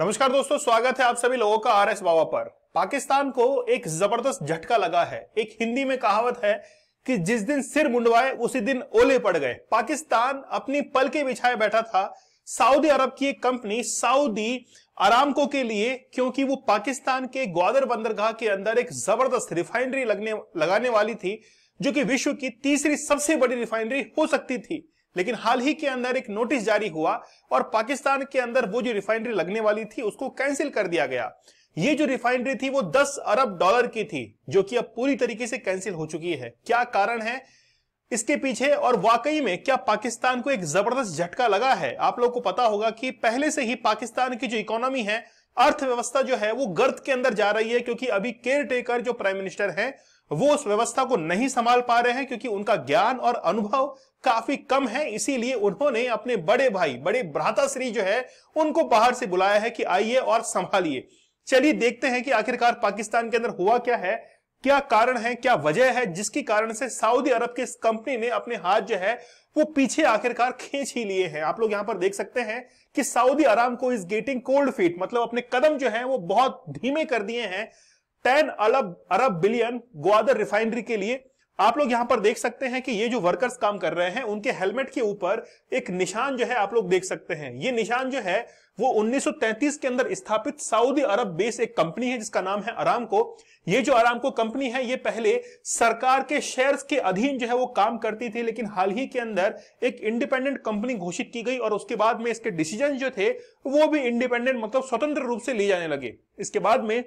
नमस्कार दोस्तों, स्वागत है आप सभी लोगों का आरएस बाबा पर। पाकिस्तान को एक जबरदस्त झटका लगा है। एक हिंदी में कहावत है कि जिस दिन सिर मुंडवाए उसी दिन ओले पड़ गए। पाकिस्तान अपनी पलकें बिछाए बैठा था सऊदी अरब की एक कंपनी सऊदी अरामको के लिए, क्योंकि वो पाकिस्तान के ग्वादर बंदरगाह के अंदर एक जबरदस्त रिफाइनरी लगाने वाली थी, जो कि विश्व की तीसरी सबसे बड़ी रिफाइनरी हो सकती थी। लेकिन हाल ही के अंदर एक नोटिस जारी हुआ और पाकिस्तान के अंदर वो जो रिफाइनरी लगने वाली थी उसको कैंसिल कर दिया गया। ये जो रिफाइनरी थी वो 10 अरब डॉलर की थी, जो कि अब पूरी तरीके से कैंसिल हो चुकी है। क्या कारण है इसके पीछे और वाकई में क्या पाकिस्तान को एक जबरदस्त झटका लगा है? आप लोगों को पता होगा कि पहले से ही पाकिस्तान की जो इकोनॉमी है, अर्थव्यवस्था जो है वो गर्त के अंदर जा रही है, क्योंकि अभी केयर टेकर जो प्राइम मिनिस्टर हैं वो उस व्यवस्था को नहीं संभाल पा रहे हैं, क्योंकि उनका ज्ञान और अनुभव काफी कम है। इसीलिए उन्होंने अपने बड़े भाई, बड़े भ्राताश्री जो है, उनको बाहर से बुलाया है कि आइए और संभालिए। चलिए देखते हैं कि आखिरकार पाकिस्तान के अंदर हुआ क्या है, क्या कारण है, क्या वजह है जिसके कारण से सऊदी अरब की इस कंपनी ने अपने हाथ जो है वो पीछे आखिरकार खींच ही लिए हैं। आप लोग यहां पर देख सकते हैं कि Saudi Aramco is getting cold feet, मतलब अपने कदम जो है वो बहुत धीमे कर दिए हैं 10 अरब बिलियन ग्वादर रिफाइनरी के लिए। आप लोग यहां पर देख सकते हैं कि ये जो वर्कर्स काम कर रहे हैं उनके हेलमेट के ऊपर एक निशान जो है आप लोग देख सकते हैं। ये निशान जो है वो 1933 के अंदर स्थापित सऊदी अरब बेस एक कंपनी है जिसका नाम है अरामको। ये जो अरामको कंपनी है ये पहले सरकार के शेयर्स के अधीन जो है वो काम करती थी, लेकिन हाल ही के अंदर एक इंडिपेंडेंट कंपनी घोषित की गई और उसके बाद में इसके डिसीजन जो थे वो भी इंडिपेंडेंट, मतलब स्वतंत्र रूप से लिए जाने लगे। इसके बाद में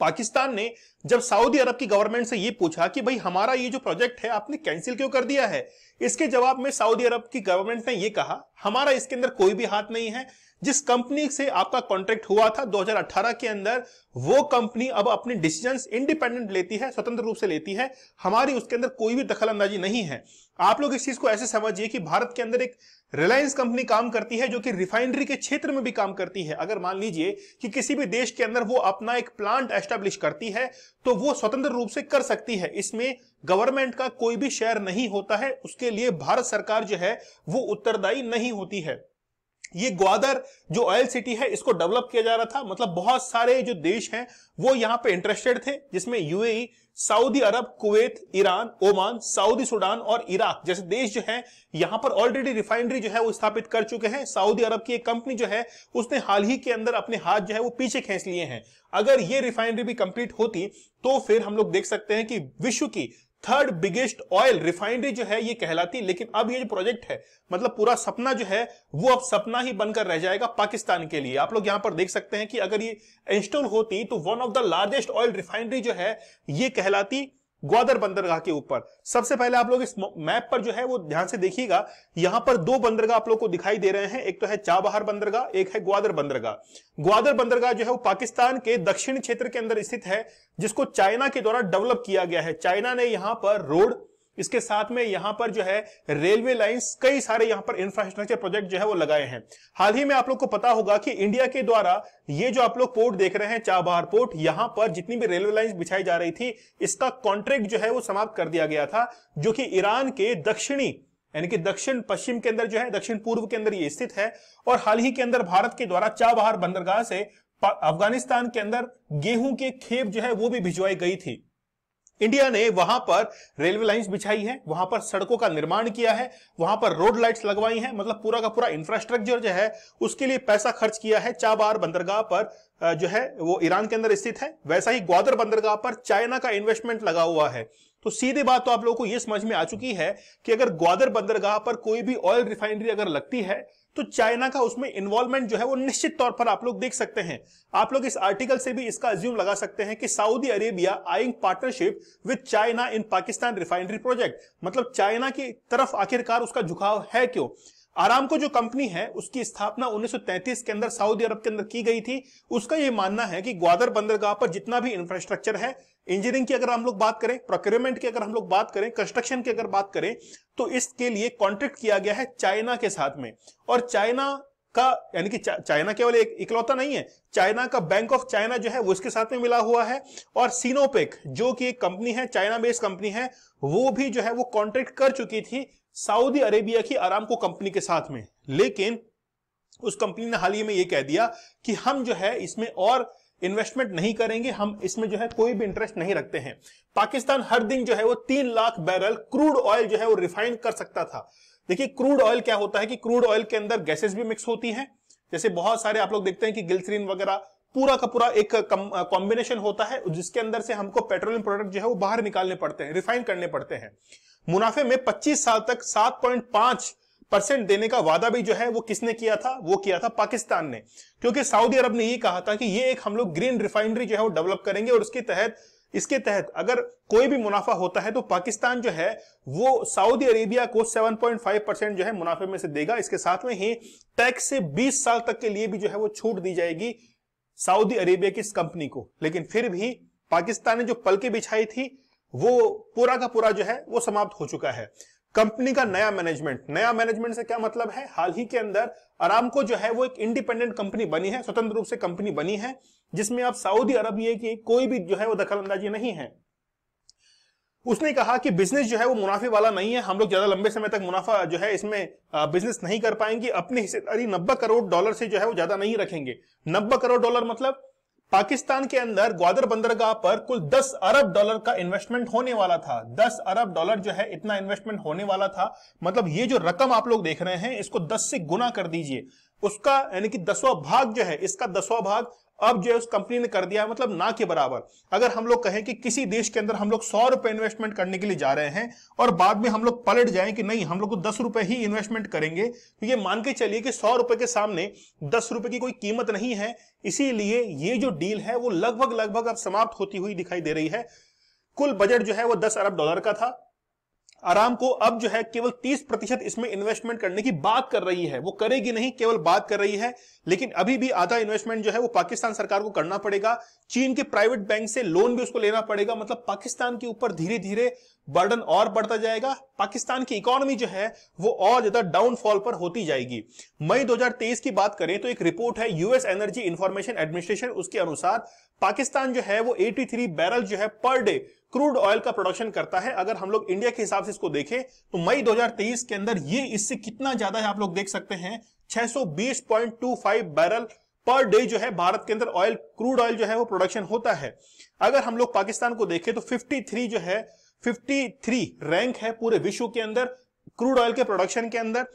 पाकिस्तान ने जब सऊदी अरब की गवर्नमेंट से ये पूछा कि भाई हमारा ये जो प्रोजेक्ट है आपने कैंसिल क्यों कर दिया है, इसके जवाब में सऊदी अरब की गवर्नमेंट ने ये कहा हमारा इसके अंदर कोई भी हाथ नहीं है। जिस कंपनी से आपका कॉन्ट्रैक्ट हुआ था 2018 के अंदर, वो कंपनी अब अपने डिसीजंस इंडिपेंडेंट लेती है, स्वतंत्र रूप से लेती है, हमारी उसके अंदर कोई भी दखलअंदाजी नहीं है। आप लोग इस चीज को ऐसे समझिए कि भारत के अंदर एक रिलायंस कंपनी काम करती है जो कि रिफाइनरी के क्षेत्र में भी काम करती है। अगर मान लीजिए कि किसी भी देश के अंदर वो अपना एक प्लांट एस्टेब्लिश करती है तो वो स्वतंत्र रूप से कर सकती है, इसमें गवर्नमेंट का कोई भी शेयर नहीं होता है, उसके लिए भारत सरकार जो है वो उत्तरदायी नहीं होती है। ये ग्वादर जो ऑयल सिटी है इसको डेवलप किया जा रहा था, मतलब बहुत सारे जो देश हैं वो यहाँ पे इंटरेस्टेड थे, जिसमें यूएई, सऊदी अरब, Kuwait, Iran, Oman, Saudi Sudan और इराक जैसे देश जो हैं यहाँ पर ऑलरेडी रिफाइनरी जो है वो स्थापित कर चुके हैं। सऊदी अरब की एक कंपनी जो है उसने हाल ही के अंदर अपने हाथ जो है वो पीछे खींच लिए हैं। अगर ये रिफाइनरी भी कंप्लीट होती तो फिर हम लोग देख सकते हैं कि विश्व की 3rd बिगेस्ट ऑयल रिफाइनरी जो है ये कहलाती। लेकिन अब ये जो प्रोजेक्ट है, मतलब पूरा सपना जो है वो अब सपना ही बनकर रह जाएगा पाकिस्तान के लिए। आप लोग यहां पर देख सकते हैं कि अगर ये इंस्टॉल होती तो 1 of the largest oil refinery जो है ये कहलाती ग्वादर बंदरगाह के ऊपर। सबसे पहले आप लोग इस मैप पर जो है वो ध्यान से देखिएगा, यहां पर 2 बंदरगाह आप लोग को दिखाई दे रहे हैं, एक तो है चाबहार बंदरगाह, एक है ग्वादर बंदरगाह। ग्वादर बंदरगाह जो है वो पाकिस्तान के दक्षिण क्षेत्र के अंदर स्थित है, जिसको चाइना के द्वारा डेवलप किया गया है। चाइना ने यहां पर रोड, इसके साथ में यहां पर जो है रेलवे लाइंस, कई सारे यहां पर इंफ्रास्ट्रक्चर प्रोजेक्ट जो है वो लगाए हैं। हाल ही में आप लोग को पता होगा कि इंडिया के द्वारा ये जो आप लोग पोर्ट देख रहे हैं चाबहार पोर्ट, यहां पर जितनी भी रेलवे लाइंस बिछाई जा रही थी इसका कॉन्ट्रैक्ट जो है वो समाप्त कर दिया गया था, जो कि ईरान के दक्षिणी यानी कि दक्षिण पश्चिम के अंदर जो है, दक्षिण पूर्व के अंदर ये स्थित है। और हाल ही के अंदर भारत के द्वारा चाबहार बंदरगाह से अफगानिस्तान के अंदर गेहूं के खेप जो है वो भी भिजवाई गई थी। इंडिया ने वहां पर रेलवे लाइंस बिछाई है, वहां पर सड़कों का निर्माण किया है, वहां पर रोड लाइट्स लगवाई हैं, मतलब पूरा का पूरा इंफ्रास्ट्रक्चर जो है उसके लिए पैसा खर्च किया है। चाबहार बंदरगाह पर जो है वो ईरान के अंदर स्थित है, वैसा ही ग्वादर बंदरगाह पर चाइना का इन्वेस्टमेंट लगा हुआ है। तो सीधी बात तो आप लोगों को ये समझ में आ चुकी है कि अगर ग्वादर बंदरगाह पर कोई भी ऑयल रिफाइनरी अगर लगती है तो चाइना का उसमें इन्वॉल्वमेंट जो है वो निश्चित तौर पर आप लोग देख सकते हैं। आप लोग इस आर्टिकल से भी इसका अज्यूम लगा सकते हैं कि Saudi Arabia eyeing partnership with China in Pakistan refinery project, मतलब चाइना की तरफ आखिरकार उसका झुकाव है क्यों। अरामको जो कंपनी है उसकी स्थापना 1933 के अंदर सऊदी अरब के अंदर की गई थी। उसका ये मानना है कि ग्वादर बंदरगाह पर जितना भी इंफ्रास्ट्रक्चर है, इंजीनियरिंग की अगर हम लोग बात करें, प्रोक्योरमेंट की अगर हम लोग बात करें, कंस्ट्रक्शन की अगर बात करें, तो इसके लिए कॉन्ट्रैक्ट किया गया है चाइना के साथ में। और चाइना का यानी कि चाइना केवल एक इकलौता नहीं है, चाइना का बैंक ऑफ चाइना जो है वो इसके साथ में मिला हुआ है, और सिनोपेक जो कि एक कंपनी है, चाइना बेस्ड कंपनी है, वो भी जो है वो कॉन्ट्रैक्ट कर चुकी थी सऊदी अरेबिया की अरामको कंपनी के साथ में। लेकिन उस कंपनी ने हाल ही में ये कह दिया कि हम जो है इसमें और इन्वेस्टमेंट नहीं करेंगे, हम इसमें जो है कोई भी इंटरेस्ट नहीं रखते हैं। पाकिस्तान हर दिन जो है वो 3 लाख बैरल क्रूड ऑयल जो है वो रिफाइंड कर सकता था। देखिए क्रूड ऑयल क्या होता है कि क्रूड ऑयल के अंदर गैसेस भी मिक्स होती हैं, जैसे बहुत सारे आप लोग देखते हैं कि ग्लिसरीन वगैरह, पूरा का पूरा एक कॉम्बिनेशन होता है जिसके अंदर से हमको पेट्रोलियम प्रोडक्ट जो है वो बाहर निकालने पड़ते हैं, रिफाइन करने पड़ते हैं। मुनाफे में 25 साल तक 7.5% देने का वादा भी जो है वो किसने किया था? वो किया था पाकिस्तान ने, क्योंकि सऊदी अरब ने ये कहा था कि ये एक हम लोग ग्रीन रिफाइनरी जो है वो डेवलप करेंगे और इसके तहत अगर कोई भी मुनाफा होता है तो पाकिस्तान जो है वो सऊदी अरेबिया को 7.5% जो है मुनाफे में से देगा। इसके साथ में ही टैक्स से 20 साल तक के लिए भी जो है वो छूट दी जाएगी सऊदी अरेबिया की इस कंपनी को। लेकिन फिर भी पाकिस्तान ने जो पलके बिछाई थी वो पूरा का पूरा जो है वो समाप्त हो चुका है। कंपनी का नया मैनेजमेंट से क्या मतलब है? हाल ही के अंदर अरामको जो है वो एक इंडिपेंडेंट कंपनी बनी है, स्वतंत्र रूप से कंपनी बनी है, जिसमें आप सऊदी अरब ये कि कोई भी जो है वो दखलअंदाजी नहीं है। उसने कहा कि बिजनेस जो है वो मुनाफे वाला नहीं है, हम लोग ज्यादा लंबे समय तक मुनाफा जो है इसमें बिजनेस नहीं कर पाएंगे, अपनी हिस्सेदारी 90 करोड़ डॉलर से जो है वो ज्यादा नहीं रखेंगे। 90 करोड़ डॉलर मतलब पाकिस्तान के अंदर ग्वादर बंदरगाह पर कुल 10 अरब डॉलर का इन्वेस्टमेंट होने वाला था। 10 अरब डॉलर जो है इतना इन्वेस्टमेंट होने वाला था, मतलब ये जो रकम आप लोग देख रहे हैं इसको 10 से गुना कर दीजिए, उसका यानी कि 10वां भाग जो है, इसका 10वां भाग अब जो है उस कंपनी ने कर दिया, मतलब ना के बराबर। अगर हम लोग कहें कि किसी देश के अंदर हम लोग 100 रुपए इन्वेस्टमेंट करने के लिए जा रहे हैं और बाद में हम लोग पलट जाएं कि नहीं हम लोग को 10 रुपए ही इन्वेस्टमेंट करेंगे, तो ये मान के चलिए कि 100 रुपए के सामने 10 रुपए की कोई कीमत नहीं है। इसीलिए ये जो डील है वो लगभग अब समाप्त होती हुई दिखाई दे रही है। कुल बजट जो है वो 10 अरब डॉलर का था। अरामको अब जो है केवल 30% इसमें इन्वेस्टमेंट करने की बात कर रही है, वो करेगी नहीं, केवल बात कर रही है। लेकिन अभी भी आधा इन्वेस्टमेंट जो है वो पाकिस्तान सरकार को करना पड़ेगा, चीन के प्राइवेट बैंक से लोन भी उसको लेना पड़ेगा, मतलब पाकिस्तान के ऊपर धीरे धीरे बर्डन और बढ़ता जाएगा। पाकिस्तान की इकोनॉमी जो है वो और ज्यादा डाउनफॉल पर होती जाएगी। मई 2023 की बात करें तो एक रिपोर्ट है यूएस एनर्जी इंफॉर्मेशन एडमिनिस्ट्रेशन, उसके अनुसार पाकिस्तान जो है वो 83 बैरल जो है पर डे क्रूड ऑयल का प्रोडक्शन करता है। अगर हम लोग इंडिया के हिसाब से इसको देखें तो मई 2023 के अंदर ये इससे कितना ज्यादा है आप लोग देख सकते हैं, 620.25 बैरल पर डे जो है भारत के अंदर ऑयल, क्रूड ऑयल जो है वो प्रोडक्शन होता है। अगर हम लोग पाकिस्तान को देखें तो 53 रैंक है पूरे विश्व के अंदर क्रूड ऑयल के प्रोडक्शन के अंदर।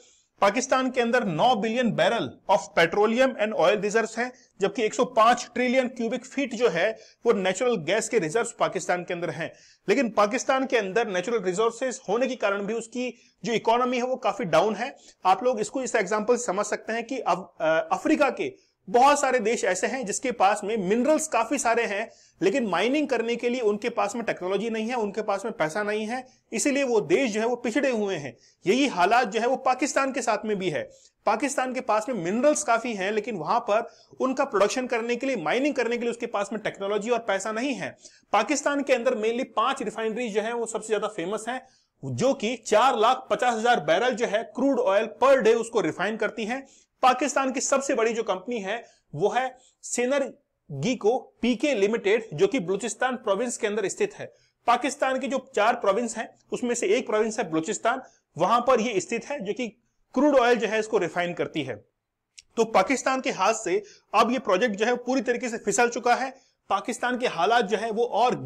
पाकिस्तान के अंदर 9 billion barrel of petroleum and oil reserves हैं, जबकि 105 ट्रिलियन क्यूबिक फीट जो है वो नेचुरल गैस के रिजर्व्स पाकिस्तान के अंदर हैं। लेकिन पाकिस्तान के अंदर नेचुरल रिसोर्सेज होने के कारण भी उसकी जो इकोनॉमी है वो काफी डाउन है। आप लोग इसको इस एग्जांपल से समझ सकते हैं कि अफ्रीका के बहुत सारे देश ऐसे हैं जिसके पास में मिनरल्स काफी सारे हैं, लेकिन माइनिंग करने के लिए उनके पास में टेक्नोलॉजी नहीं है, उनके पास में पैसा नहीं है, इसीलिए वो देश जो है वो पिछड़े हुए हैं। यही हालात जो है वो पाकिस्तान के साथ में भी है। पाकिस्तान के पास में मिनरल्स काफी हैं, लेकिन वहां पर उनका प्रोडक्शन करने के लिए, माइनिंग करने के लिए उसके पास में टेक्नोलॉजी और पैसा नहीं है। पाकिस्तान के अंदर मेनली 5 रिफाइनरीज जो है वो सबसे ज्यादा फेमस है, जो कि 4,50,000 बैरल जो है क्रूड ऑयल पर डे उसको रिफाइन करती है। पाकिस्तान की सबसे बड़ी जो कंपनी है वो है सेनर्गी को पीके लिमिटेड, जो कि बलूचिस्तान प्रोविंस के अंदर स्थित है। पाकिस्तान की जो 4 प्रोविंस हैं उसमें से एक प्रोविंस है बलूचिस्तान, वहां पर ये स्थित है, जो कि क्रूड ऑयल जो है इसको रिफाइन करती है। तो पाकिस्तान के हाथ से अब ये प्रोजेक्ट जो है पूरी तरीके से फिसल चुका है। पाकिस्तान के हालात जो है वो और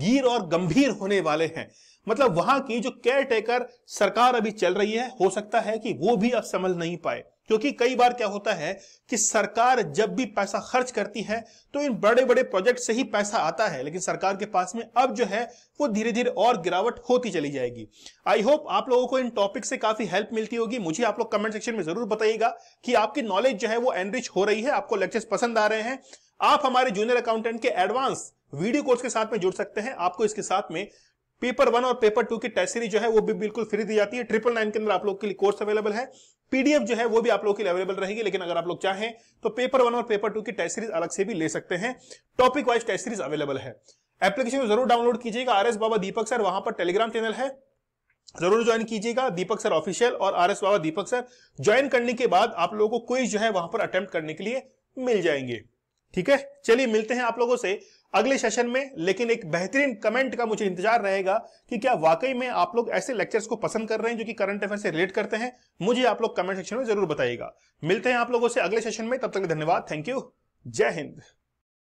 गंभीर होने वाले हैं, मतलब वहां की जो केयर टेकर सरकार अभी चल रही है हो सकता है कि वो भी अब संभल नहीं पाए, क्योंकि कई बार क्या होता है कि सरकार जब भी पैसा खर्च करती है तो इन बड़े बड़े प्रोजेक्ट से ही पैसा आता है, लेकिन सरकार के पास में अब जो है वो धीरे धीरे और गिरावट होती चली जाएगी। आई होप आप लोगों को इन टॉपिक से काफी हेल्प मिलती होगी। मुझे आप लोग कमेंट सेक्शन में जरूर बताइएगा कि आपकी नॉलेज जो है वो एनरिच हो रही है, आपको लेक्चर्स पसंद आ रहे हैं। आप हमारे जूनियर अकाउंटेंट के एडवांस वीडियो कोर्स के साथ में जुड़ सकते हैं। आपको इसके साथ में पेपर 1 और पेपर 2 की टेस्ट सीरीज जो है वो भी बिल्कुल फ्री दी जाती है। 999 के अंदर आप लोग के लिए कोर्स अवेलेबल है। पीडीएफ जो है वो भी आप लोग के लिए अवेलेबल रहेगी, लेकिन अगर आप लोग चाहें तो पेपर 1 और पेपर 2 की टेस्ट सीरीज अलग से भी ले सकते हैं। Topic wise test series available है। एप्लीकेशन को जरूर डाउनलोड कीजिएगा, आरएस बाबा दीपक सर, वहां पर टेलीग्राम चैनल है, जरूर ज्वाइन कीजिएगा। दीपक सर ऑफिशियल और RS Baba Deepak sir join करने के बाद आप लोगों को क्विज जो है वहां पर अटेम्प्ट करने के लिए मिल जाएंगे। ठीक है, चलिए मिलते हैं आप लोगों से अगले सेशन में, लेकिन एक बेहतरीन कमेंट का मुझे इंतजार रहेगा कि क्या वाकई में आप लोग ऐसे लेक्चर्स को पसंद कर रहे हैं जो कि करंट अफेयर से रिलेट करते हैं। मुझे आप लोग कमेंट सेक्शन में जरूर बताइएगा। मिलते हैं आप लोगों से अगले सेशन में, तब तक धन्यवाद, थैंक यू, जय हिंद।